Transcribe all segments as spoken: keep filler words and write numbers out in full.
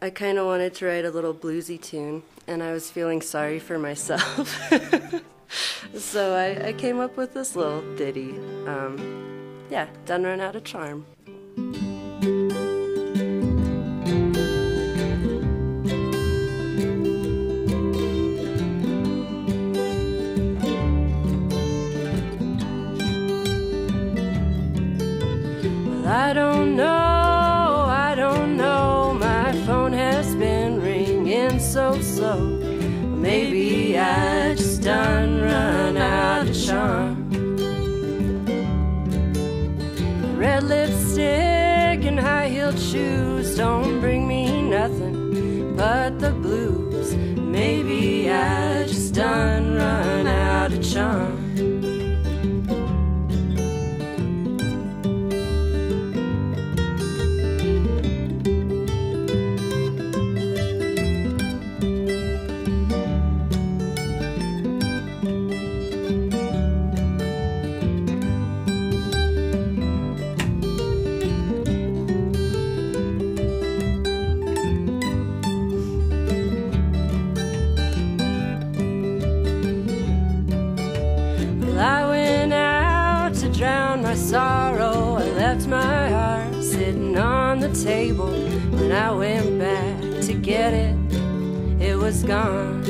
I kind of wanted to write a little bluesy tune, and I was feeling sorry for myself. So I, I came up with this little ditty. Um, yeah, Done Run Out Of Charm. Well, I don't know. So slow, maybe I just done run out of charm. Red lipstick and high-heeled shoes don't bring me nothing but the blues. Maybe I just done run out of charm. Sorrow, I left my heart sitting on the table. When I went back to get it, it was gone.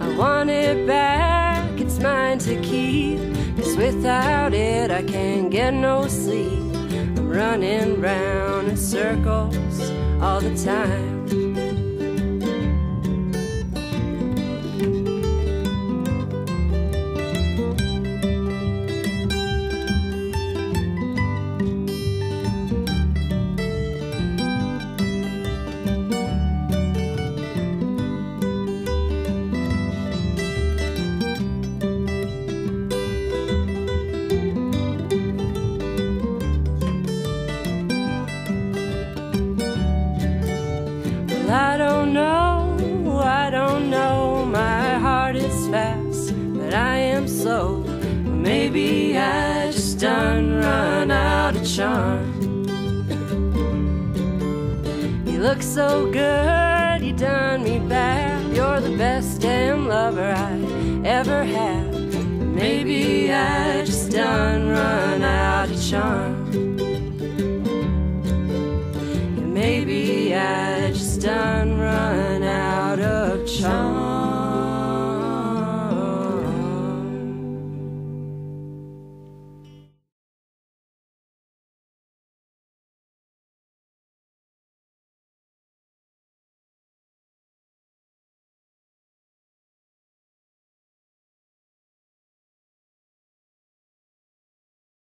I want it back, it's mine to keep, 'cause without it I can't get no sleep. I'm running round in circles all the time. I don't know, I don't know, my heart is fast, but I am slow. Maybe I just done run out of charm. You look so good, you done me bad. You're the best damn lover I ever had. Maybe I just done run out of charm. Maybe I just done run